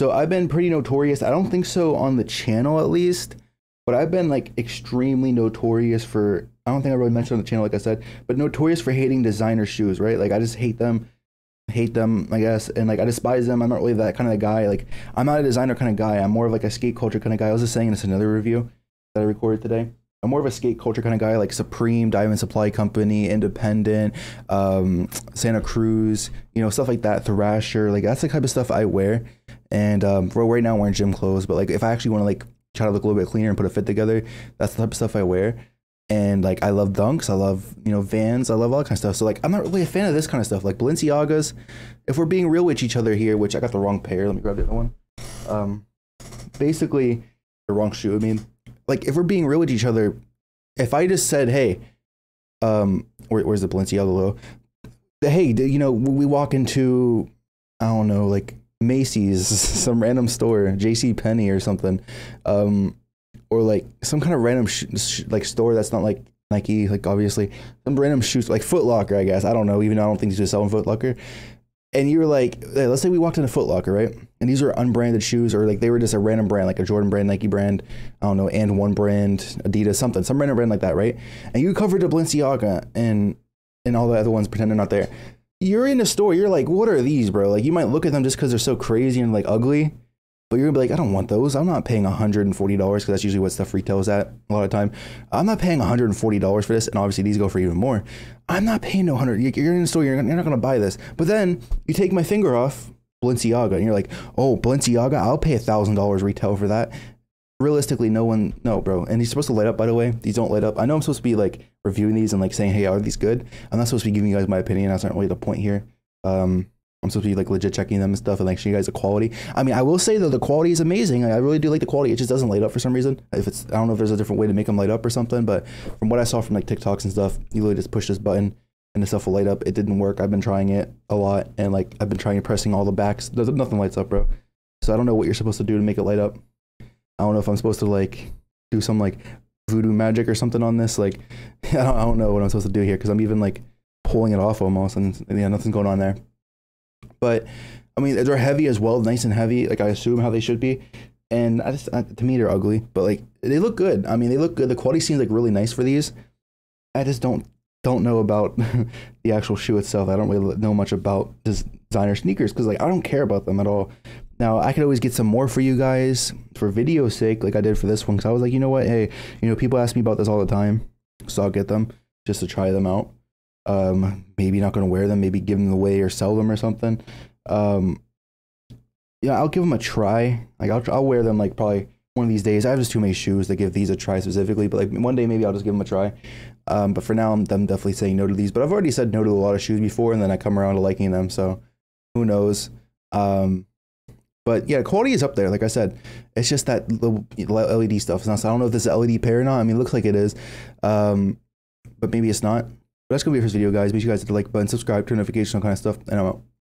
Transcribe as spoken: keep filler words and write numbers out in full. So I've been pretty notorious. I don't think so on the channel, at least, but I've been like extremely notorious for, I don't think I really mentioned on the channel, like I said, but notorious for hating designer shoes, right? Like I just hate them, hate them, I guess. And like, I despise them. I'm not really that kind of guy. Like I'm not a designer kind of guy. I'm more of like a skate culture kind of guy. I was just saying this in another review that I recorded today. I'm more of a skate culture kind of guy, like Supreme, Diamond Supply Company, Independent, um, Santa Cruz, you know, stuff like that, Thrasher. Like, that's the type of stuff I wear. And um, for right now, I'm wearing gym clothes. But, like, if I actually want to, like, try to look a little bit cleaner and put a fit together, that's the type of stuff I wear. And, like, I love Dunks. I love, you know, Vans. I love all that kind of stuff. So, like, I'm not really a fan of this kind of stuff. Like, Balenciagas, if we're being real with each other here, which I got the wrong pair. Let me grab the other one. Um, basically, the wrong shoe, I mean. Like, if we're being real with each other, if I just said, hey, um, where, where's the Balenciaga logo? Hey, you know, we walk into, I don't know, like Macy's, some random store, JCPenney or something, um, or like some kind of random sh sh like store that's not like Nike, like obviously, some random shoes, like Foot Locker, I guess. I don't know, even though I don't think these are selling Foot Locker. And you were like, hey, let's say we walked into Foot Locker, right? And these are unbranded shoes, or like they were just a random brand, like a Jordan brand, Nike brand, I don't know, and one brand, Adidas, something, some random brand like that, right? And you covered the Balenciaga and and all the other ones pretend they're not there. You're in the store, you're like, what are these, bro? Like you might look at them just because they're so crazy and like ugly, but you're gonna be like, I don't want those. I'm not paying one hundred forty dollars because that's usually what stuff retails at a lot of time. I'm not paying one hundred forty dollars for this, and obviously these go for even more. I'm not paying no one hundred dollars. You're in the store, you're not gonna buy this. But then you take my finger off Balenciaga, and you're like, oh, Balenciaga, I'll pay one thousand dollars retail for that. Realistically, no one, no, bro. And he's supposed to light up, by the way. These don't light up. I know I'm supposed to be like reviewing these and like saying, hey, are these good? I'm not supposed to be giving you guys my opinion. That's not really the point here. Um, I'm supposed to be like legit checking them and stuff and like show you guys the quality. I mean, I will say though, the quality is amazing. Like, I really do like the quality. It just doesn't light up for some reason. If it's, I don't know if there's a different way to make them light up or something, but from what I saw from like TikToks and stuff, you literally just push this button and the stuff will light up. It didn't work. I've been trying it a lot and like I've been trying pressing all the backs. Nothing lights up, bro. So I don't know what you're supposed to do to make it light up. I don't know if I'm supposed to like do some like voodoo magic or something on this. Like, I don't, I don't know what I'm supposed to do here because I'm even like pulling it off almost and yeah, nothing's going on there. But I mean, they're heavy as well, nice and heavy. Like I assume how they should be, and I just I, to me they're ugly, but like they look good. I mean, they look good. The quality seems like really nice for these. I just don't don't know about the actual shoe itself. I don't really know much about designer sneakers because like I don't care about them at all. Now I could always get some more for you guys for video's sake, like I did for this one, because I was like, you know what, hey, you know, people ask me about this all the time, so I'll get them just to try them out. Um, maybe not going to wear them, maybe give them away or sell them or something. Um, yeah, I'll give them a try. Like I'll, I'll wear them like probably one of these days. I have just too many shoes to give these a try specifically, but like one day maybe I'll just give them a try. Um, but for now, I'm, I'm definitely saying no to these, but I've already said no to a lot of shoes before and then I come around to liking them. So who knows? Um, but yeah, quality is up there. Like I said, it's just that little L E D stuff. So I don't know if this is an L E D pair or not. I mean, it looks like it is, um, but maybe it's not. But that's going to be it for this video, guys. Make sure you guys hit the like button, subscribe, turn notifications on, kind of stuff, and I'm out.